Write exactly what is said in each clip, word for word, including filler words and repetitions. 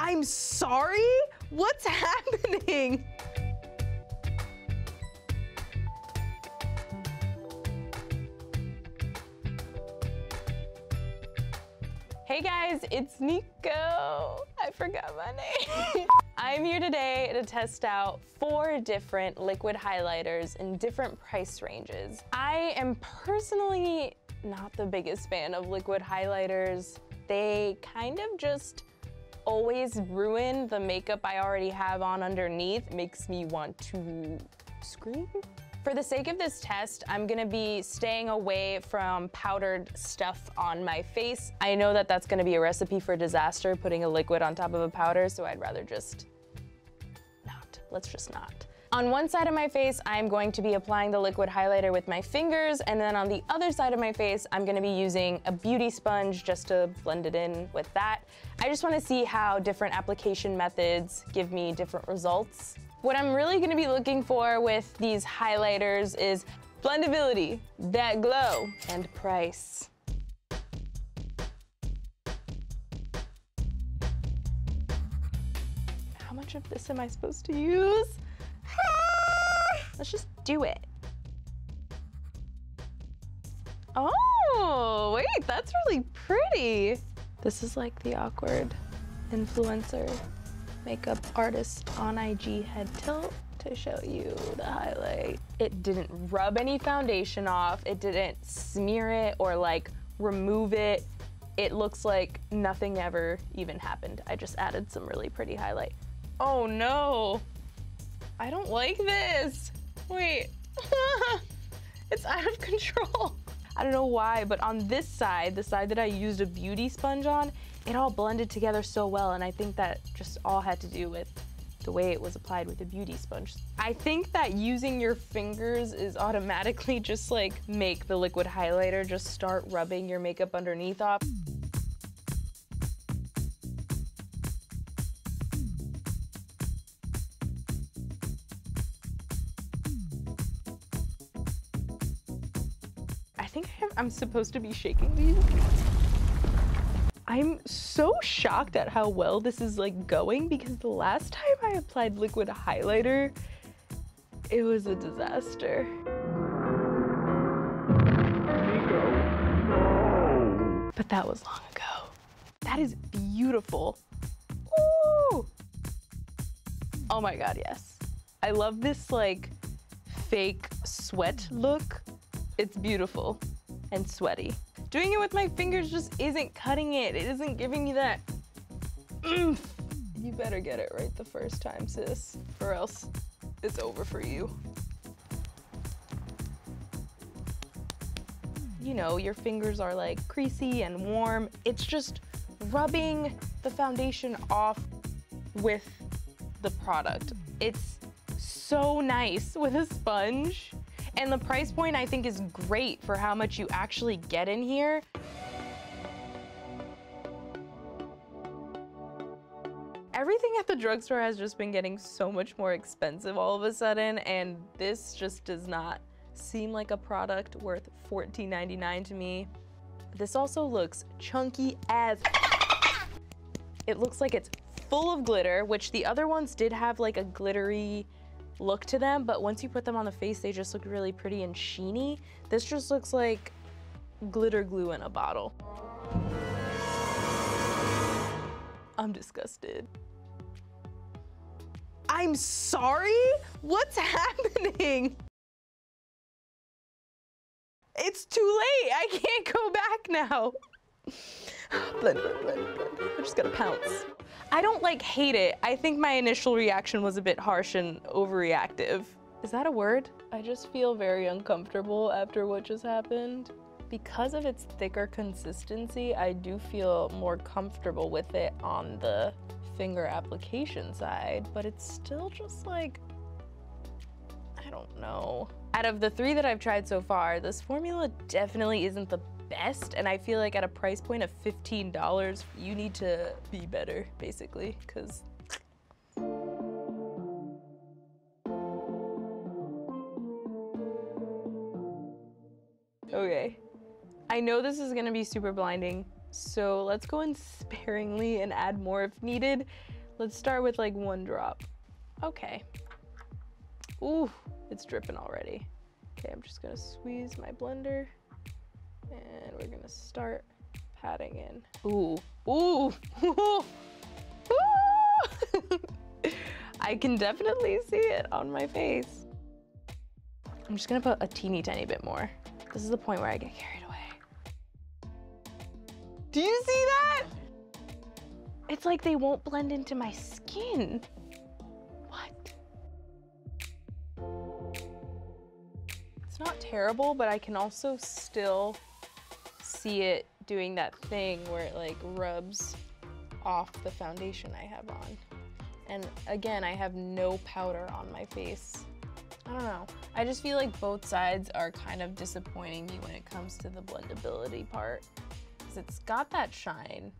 I'm sorry? What's happening? Hey guys, it's Nico. I forgot my name. I'm here today to test out four different liquid highlighters in different price ranges. I am personally not the biggest fan of liquid highlighters. They kind of just always ruin the makeup I already have on underneath. It makes me want to scream. For the sake of this test, I'm gonna be staying away from powdered stuff on my face. I know that that's gonna be a recipe for disaster, putting a liquid on top of a powder, so I'd rather just not. Let's just not. On one side of my face, I'm going to be applying the liquid highlighter with my fingers, and then on the other side of my face, I'm gonna be using a beauty sponge just to blend it in with that. I just wanna see how different application methods give me different results. What I'm really gonna be looking for with these highlighters is blendability, that glow, and price. How much of this am I supposed to use? Let's just do it. Oh, wait, that's really pretty. This is like the awkward influencer makeup artist on I G head tilt to show you the highlight. It didn't rub any foundation off. It didn't smear it or like remove it. It looks like nothing ever even happened. I just added some really pretty highlight. Oh no, I don't like this. Wait, it's out of control. I don't know why, but on this side, the side that I used a beauty sponge on, it all blended together so well, and I think that just all had to do with the way it was applied with a beauty sponge. I think that using your fingers is automatically just like make the liquid highlighter just start rubbing your makeup underneath off. I think I'm supposed to be shaking these. I'm so shocked at how well this is like going, because the last time I applied liquid highlighter, it was a disaster. Nico, no. But that was long ago. That is beautiful. Ooh. Oh my God, yes. I love this like fake sweat look. It's beautiful and sweaty. Doing it with my fingers just isn't cutting it. It isn't giving me that oomph. You better get it right the first time, sis, or else it's over for you. You know, your fingers are like creasy and warm. It's just rubbing the foundation off with the product. It's so nice with a sponge. And the price point, I think, is great for how much you actually get in here. Everything at the drugstore has just been getting so much more expensive all of a sudden, and this just does not seem like a product worth fourteen ninety-nine to me. This also looks chunky as it looks like it's full of glitter, which the other ones did have like a glittery look to them, but once you put them on the face, they just look really pretty and sheeny. This just looks like glitter glue in a bottle. I'm disgusted. I'm sorry? What's happening? It's too late. I can't go back now. Blend, blend, blend, blend. I just gotta pounce. I don't like hate it. I think my initial reaction was a bit harsh and overreactive. Is that a word? I just feel very uncomfortable after what just happened. Because of its thicker consistency, I do feel more comfortable with it on the finger application side, but it's still just like, I don't know. Out of the three that I've tried so far, this formula definitely isn't the best, and I feel like at a price point of fifteen dollars, you need to be better, basically, because... Okay. I know this is gonna be super blinding. So let's go in sparingly and add more if needed. Let's start with like one drop. Okay. Ooh, it's dripping already. Okay, I'm just gonna squeeze my blender and we're gonna start patting in. Ooh, ooh, ooh, ooh. I can definitely see it on my face. I'm just gonna put a teeny tiny bit more. This is the point where I get carried away. Do you see that? It's like they won't blend into my skin. What? It's not terrible, but I can also still see it doing that thing where it like rubs off the foundation I have on. And again, I have no powder on my face. I don't know. I just feel like both sides are kind of disappointing me when it comes to the blendability part, because it's got that shine.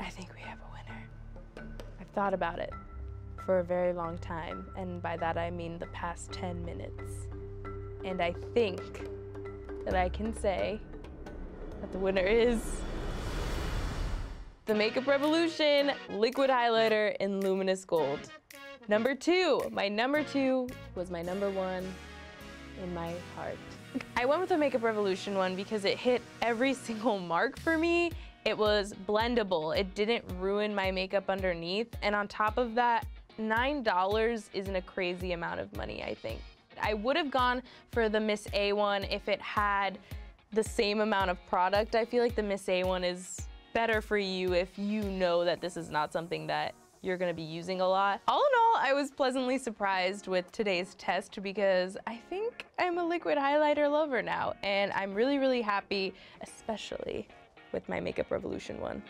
I think we have a winner. I've thought about it for a very long time, and by that I mean the past ten minutes. And I think that I can say that the winner is the Makeup Revolution Liquid Highlighter in Luminous Gold. Number two, my number two was my number one in my heart. I went with the Makeup Revolution one because it hit every single mark for me. It was blendable. It didn't ruin my makeup underneath. And on top of that, nine dollars isn't a crazy amount of money, I think. I would have gone for the Miss A one if it had the same amount of product. I feel like the Miss A one is better for you if you know that this is not something that you're gonna be using a lot. All in all, I was pleasantly surprised with today's test because I think I'm a liquid highlighter lover now, and I'm really, really happy, especially with my Makeup Revolution one.